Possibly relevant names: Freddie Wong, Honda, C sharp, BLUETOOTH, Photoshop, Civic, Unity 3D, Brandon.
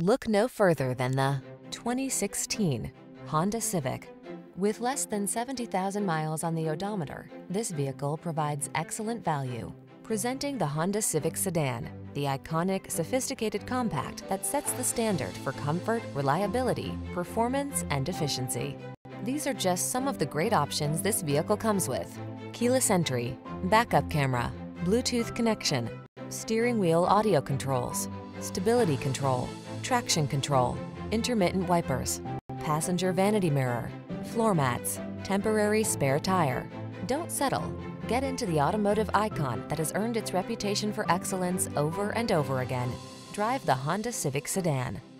Look no further than the 2016 Honda Civic. With less than 70,000 miles on the odometer, this vehicle provides excellent value. Presenting the Honda Civic sedan, the iconic, sophisticated compact that sets the standard for comfort, reliability, performance, and efficiency. These are just some of the great options this vehicle comes with: keyless entry, backup camera, Bluetooth connection, steering wheel audio controls, stability control, traction control, intermittent wipers, passenger vanity mirror, floor mats, temporary spare tire. Don't settle. Get into the automotive icon that has earned its reputation for excellence over and over again. Drive the Honda Civic sedan.